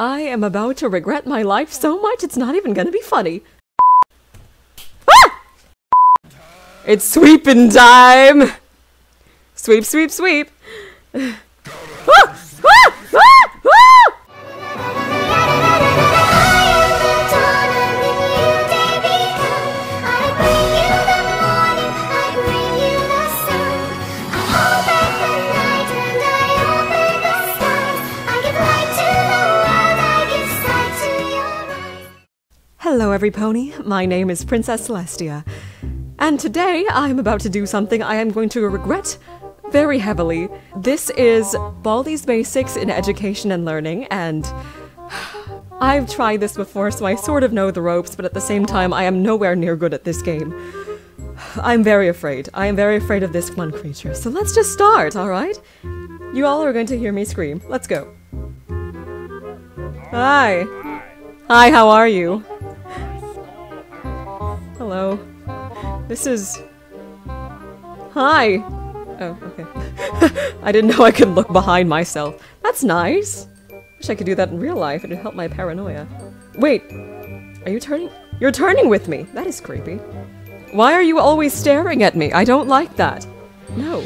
I am about to regret my life so much it's not even gonna be funny. Ah! It's sweeping time! Sweep, sweep, sweep! Ah! Ah! Ah! Ah! Hello everypony, my name is Princess Celestia, and today I am about to do something I am going to regret very heavily. This is Baldi's Basics in Education and Learning, and I've tried this before, so I sort of know the ropes, but at the same time I am nowhere near good at this game. I'm very afraid. I am very afraid of this one creature, so let's just start, alright? You all are going to hear me scream. Let's go. Hi. Hi, how are you? Hello. This is... Hi! Oh, okay. I didn't know I could look behind myself. That's nice! Wish I could do that in real life, it would help my paranoia. Wait! Are you turning? You're turning with me! That is creepy. Why are you always staring at me? I don't like that. No.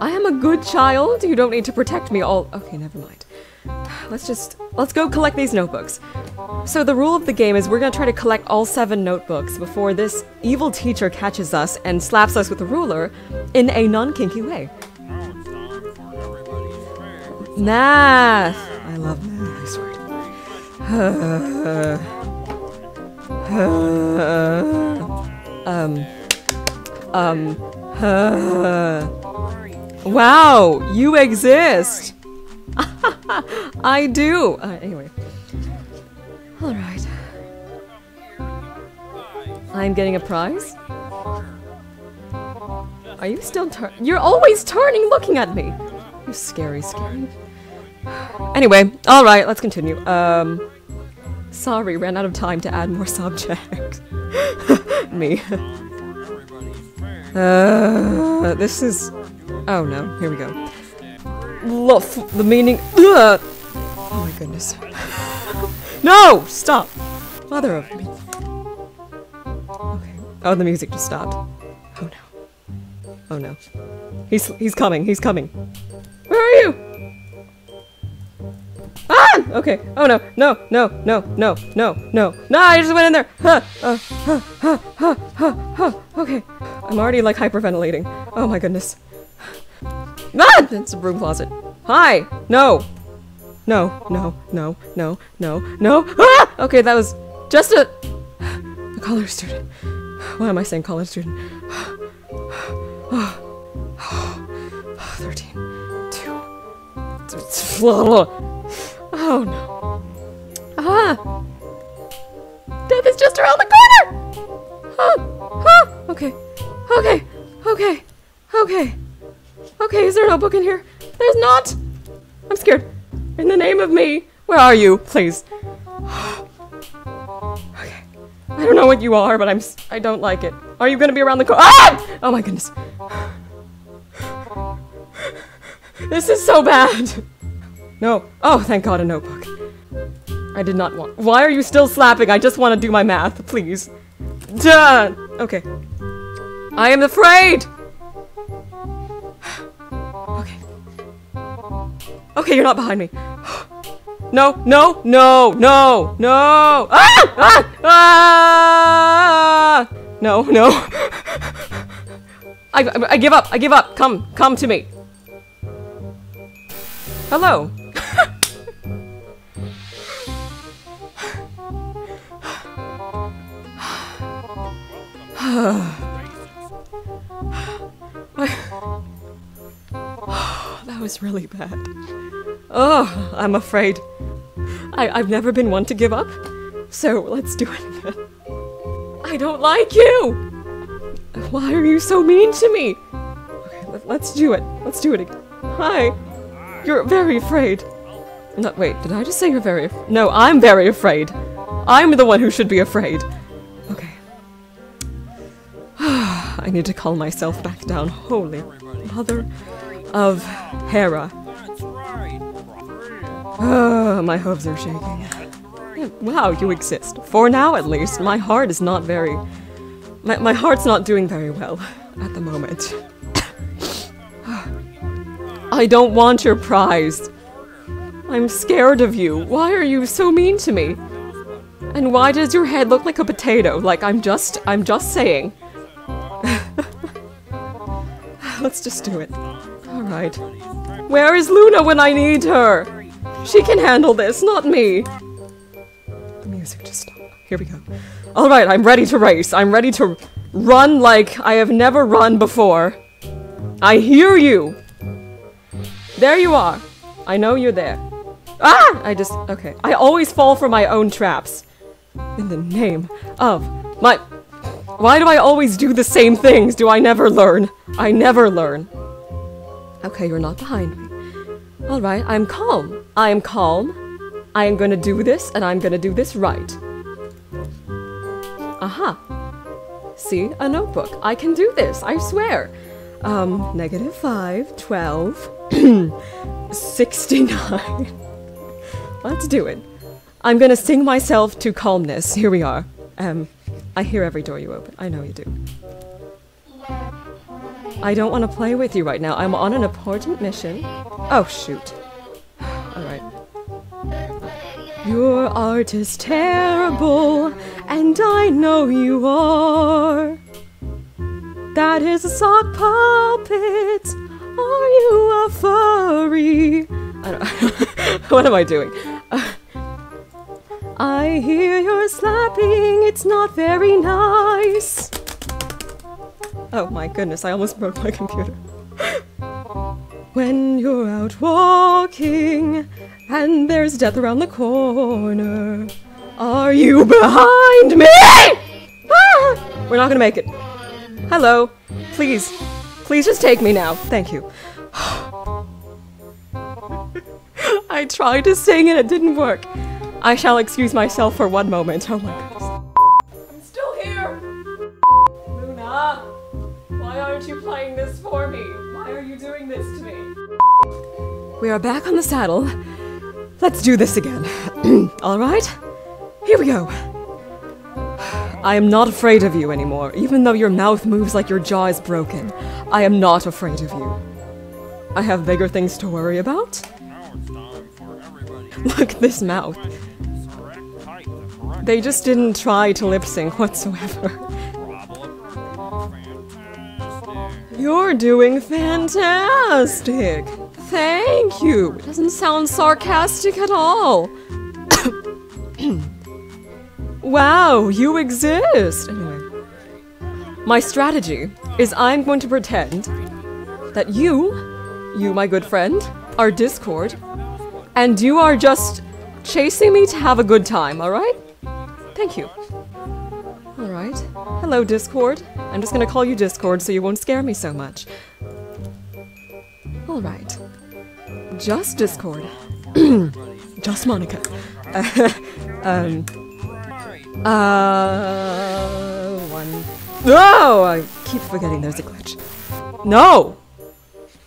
I am a good child, you don't need to protect me all- Okay, never mind. Let's go collect these notebooks. So the rule of the game is we're gonna try to collect all 7 notebooks before this evil teacher catches us and slaps us with a ruler in a non-kinky way. Math! I love math, I swear. Wow, you exist! I do! Anyway. Alright. I'm getting a prize? Are you still You're always turning looking at me! You scary, scary. Anyway, alright, let's continue. Sorry, ran out of time to add more subjects. Me. This is... Oh no, here we go. Love the meaning. Ugh. Oh my goodness. No! Stop! Mother of me. Okay. Oh, the music just stopped. Oh no. Oh no. He's coming. He's coming. Where are you? Ah! Okay. Oh no. No. No. No. No. No. No. No! I just went in there. Huh. Huh. Huh. Huh. Huh. Huh. Okay. I'm already like hyperventilating. Oh my goodness. Ah! It's a broom closet. Hi! No! No, no, no, no, no, no! Ah! Okay, that was just a college student. Why am I saying college student? 13, 2... Oh no. Ah! Death is just around the corner! Ah! Ah! Okay. Okay. Okay. Okay. Okay, is there a notebook in here? There's not! I'm scared. In the name of me! Where are you? Please. Okay. I don't know what you are, but I don't like it. Are you gonna be around the corner? Ah! Oh my goodness. This is so bad! No. Oh, thank God, a notebook. I did not want- Why are you still slapping? I just want to do my math, please. Duh! Okay. I am afraid! Okay, you're not behind me. No, no, no, no, no! Ah! Ah! Ah! No, no. I give up, I give up. Come to me. Hello. That was really bad. Oh, I'm afraid. I've never been one to give up, so let's do it again. I don't like you! Why are you so mean to me? Okay, let's do it. Let's do it again. Hi. You're very afraid. No, wait, did I just say you're very afraid? No, I'm very afraid. I'm the one who should be afraid. Okay. I need to calm myself back down. Holy mother of Hera. My hooves are shaking. Wow, you exist. For now, at least. My heart is not very... My heart's not doing very well at the moment. I don't want your prize. I'm scared of you. Why are you so mean to me? And why does your head look like a potato? Like, I'm just saying. Let's just do it. Alright. Where is Luna when I need her? She can handle this, not me. The music just stopped. Here we go. Alright, I'm ready to race. I'm ready to run like I have never run before. I hear you. There you are. I know you're there. Ah! Okay. I always fall for my own traps. In the name of my... Why do I always do the same things? Do I never learn? I never learn. Okay, you're not behind me. Alright, I'm calm. I am calm. I am gonna do this, and I'm gonna do this right. Aha. See? A notebook. I can do this, I swear. -5, 12, 69... Let's do it. I'm gonna sing myself to calmness. Here we are. I hear every door you open. I know you do. I don't want to play with you right now. I'm on an important mission. Oh, shoot. Alright. Your art is terrible, and I know you are. That is a sock puppet. Are you a furry? I don't What am I doing? I hear you're slapping, it's not very nice. Oh my goodness, I almost broke my computer. When you're out walking, and there's death around the corner, are you behind me? Ah! We're not gonna make it. Hello. Please. Please just take me now. Thank you. I tried to sing and it didn't work. I shall excuse myself for one moment. Oh my goodness. I'm still here! Luna! Why aren't you playing this for me? Why are you doing this to me? We are back on the saddle. Let's do this again. Alright? Here we go. I am not afraid of you anymore, even though your mouth moves like your jaw is broken. I am not afraid of you. I have bigger things to worry about. Look, this mouth. They just didn't try to lip-sync whatsoever. You're doing fantastic! Thank you! It doesn't sound sarcastic at all! Wow, you exist! Anyway. My strategy is I'm going to pretend that you, my good friend, are Discord, and you are just chasing me to have a good time, alright? Thank you. Alright. Hello, Discord. I'm just gonna call you Discord so you won't scare me so much. Alright. Just Discord. Just Monica. One. No! I keep forgetting there's a glitch. No!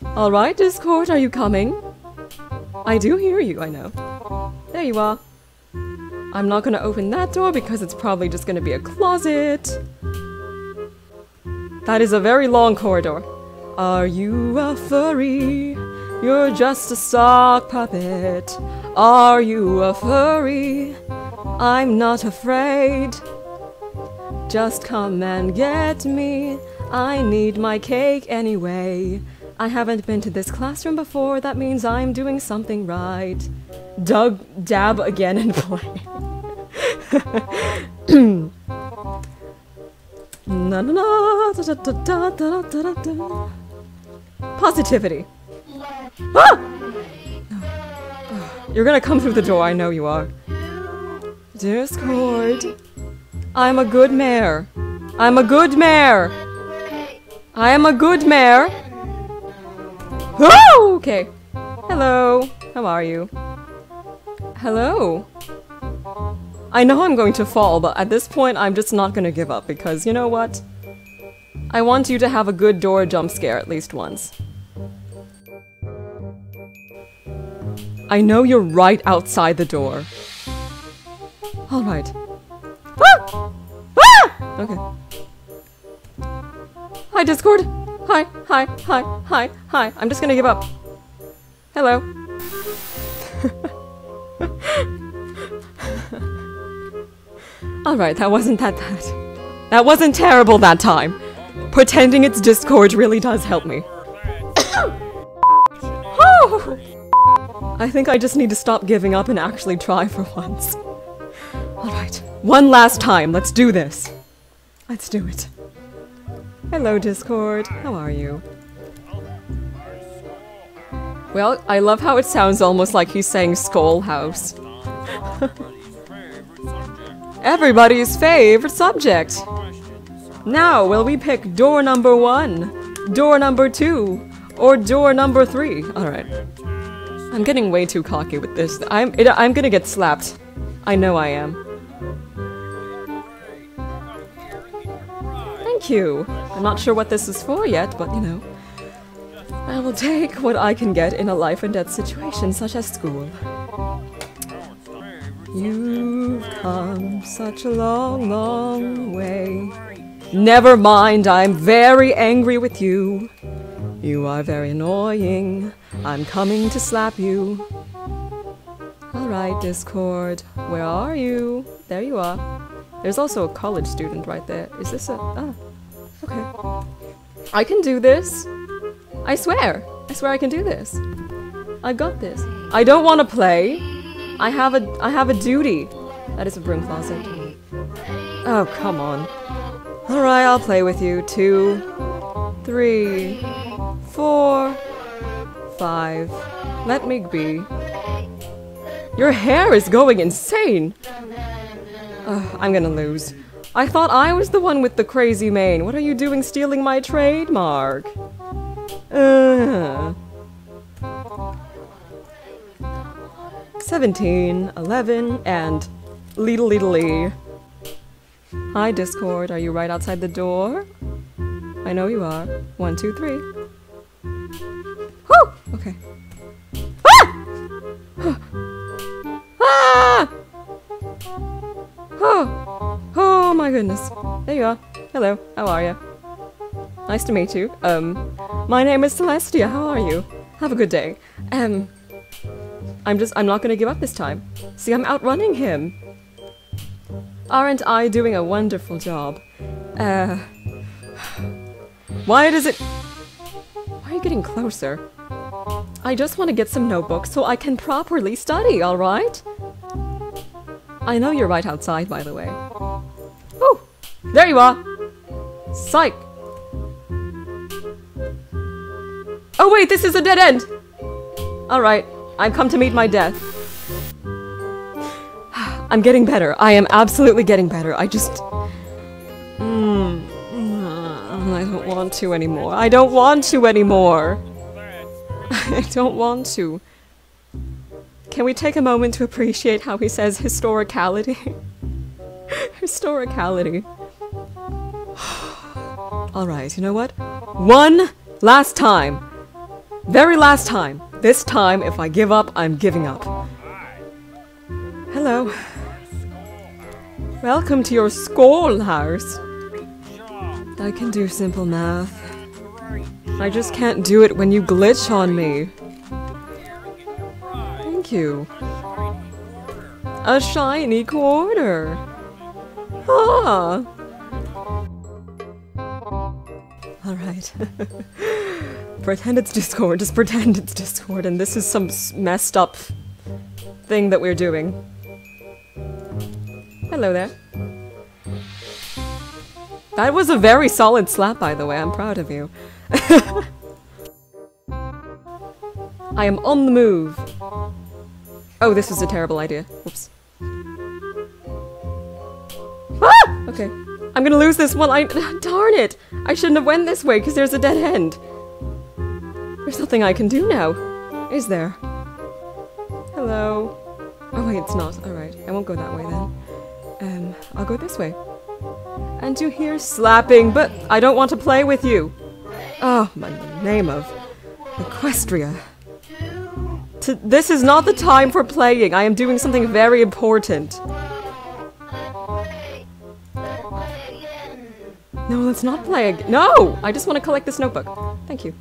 Alright, Discord, are you coming? I do hear you, I know. There you are. I'm not gonna open that door because it's probably just gonna be a closet. That is a very long corridor. Are you a furry? You're just a sock puppet. Are you a furry? I'm not afraid. Just come and get me. I need my cake anyway. I haven't been to this classroom before, that means I'm doing something right. Dab again and play. Positivity. Ah! You're gonna come through the door, I know you are. Discord. I'm a good mare. I'm a good mare. I am a good mare. Oh, okay. Hello. How are you? Hello. I know I'm going to fall, but at this point, I'm just not gonna give up because you know what? I want you to have a good door jump scare at least once. I know you're right outside the door. All right. Ah! Ah! Okay. Hi, Discord. Hi, hi, hi, hi, hi. I'm just gonna give up. Hello. All right, that wasn't that bad. That wasn't terrible that time. Pretending it's Discord really does help me. Oh! I think I just need to stop giving up and actually try for once. Alright, one last time, let's do this. Let's do it. Hello Discord, how are you? Well, I love how it sounds almost like he's saying Skull House. Everybody's favorite subject! Now will we pick door number 1, door number 2, or door number 3? Alright. I'm getting way too cocky with this. I'm gonna get slapped. I know I am. Thank you. I'm not sure what this is for yet, but you know. I will take what I can get in a life and death situation such as school. You've come such a long, long way. Never mind, I'm very angry with you. You are very annoying. I'm coming to slap you. Alright, Discord, where are you? There you are. There's also a college student right there. Is this a... ah, okay. I can do this. I swear. I swear I can do this. I've got this. I don't want to play. I have a duty. That is a broom closet. Oh, come on. Alright, I'll play with you. 2, 3, 4, 5. Let me be. Your hair is going insane! Ugh, I'm gonna lose. I thought I was the one with the crazy mane. What are you doing stealing my trademark? Ugh. 17, 11, and... leetle leetle lee. Hi Discord, are you right outside the door? I know you are. 1, 2, 3. Whew! Okay. Ah! Ah! Oh. Oh my goodness. There you are. Hello. How are you? Nice to meet you. My name is Celestia. How are you? Have a good day. I'm not gonna give up this time. See, I'm outrunning him. Aren't I doing a wonderful job? Why are you getting closer? I just want to get some notebooks so I can properly study, alright? I know you're right outside, by the way. Oh! There you are! Psych! Oh wait, this is a dead end! Alright, I've come to meet my death. I'm getting better. I am absolutely getting better. I just... I don't want to anymore. I don't want to anymore! I don't want to. Can we take a moment to appreciate how he says historicality? Historicality. Alright, you know what? One last time. Very last time. This time, if I give up, I'm giving up. Hello. Welcome to your schoolhouse. I can do simple math. I just can't do it when you glitch on me. Thank you. A shiny quarter. Ah. All right. Pretend it's Discord. Just pretend it's Discord, and this is some messed up thing that we're doing. Hello there. That was a very solid slap, by the way. I'm proud of you. I am on the move. Oh, this was a terrible idea. Whoops. Ah! Okay. I'm gonna lose this one. Darn it! I shouldn't have went this way because there's a dead end. There's nothing I can do now. Is there? Hello. Oh wait, it's not. Alright. I won't go that way then. I'll go this way. And you hear slapping, but I don't want to play with you. Oh, my name of Equestria. This is not the time for playing. I am doing something very important. No, let's not play again. No! I just want to collect this notebook. Thank you.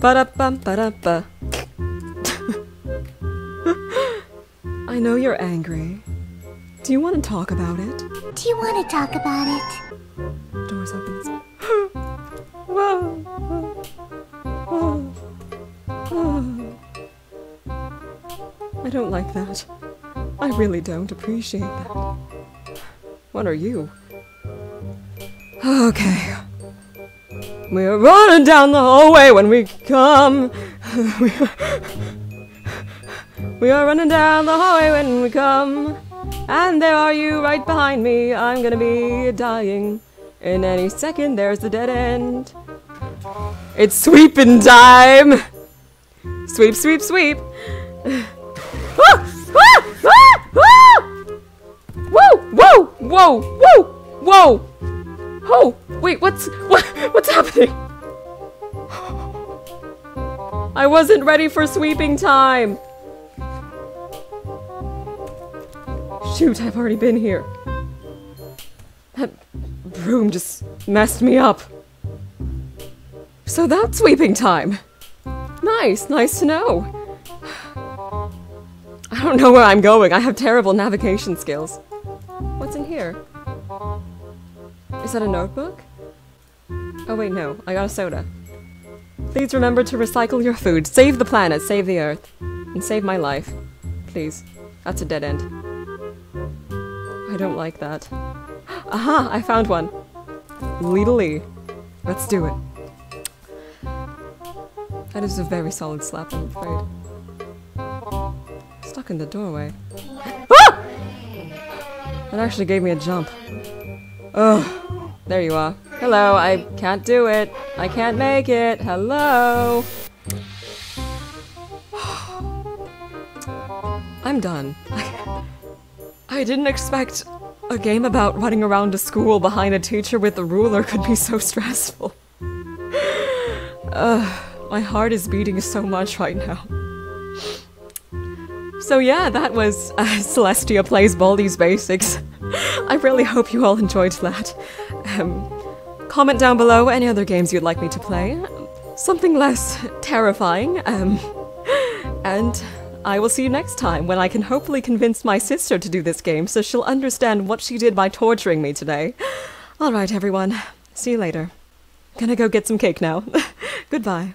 Ba-da-ba-ba-da-ba. I know you're angry. Do you want to talk about it? Do you want to talk about it? Doors opens. Whoa. Oh. Oh. I don't like that. I really don't appreciate that. What are you? Okay. We're running down the hallway when we come. We are running down the hallway when we come. And there are you right behind me. I'm gonna be dying. In any second, there's the dead end. It's sweeping time! Sweep, sweep, sweep! Ah! Ah! Ah! Ah! Whoa! Whoa! Whoa! Whoa! Whoa! Oh! Wait, what's happening? I wasn't ready for sweeping time! Shoot, I've already been here. That broom just messed me up. So that's sweeping time. Nice, nice to know. I don't know where I'm going. I have terrible navigation skills. What's in here? Is that a notebook? Oh wait, no. I got a soda. Please remember to recycle your food. Save the planet, save the earth, and save my life. Please. That's a dead end. I don't like that. Aha! I found one. Leedly. Let's do it. That is a very solid slap, I'm afraid. Stuck in the doorway. Ah! That actually gave me a jump. Ugh. There you are. Hello, I can't do it. I can't make it. Hello. I'm done. I didn't expect a game about running around to school behind a teacher with a ruler could be so stressful. Ugh. My heart is beating so much right now. So yeah, that was Celestia Plays Baldi's Basics. I really hope you all enjoyed that. Comment down below any other games you'd like me to play. Something less terrifying. And I will see you next time when I can hopefully convince my sister to do this game so she'll understand what she did by torturing me today. Alright everyone, see you later. Gonna go get some cake now. Goodbye.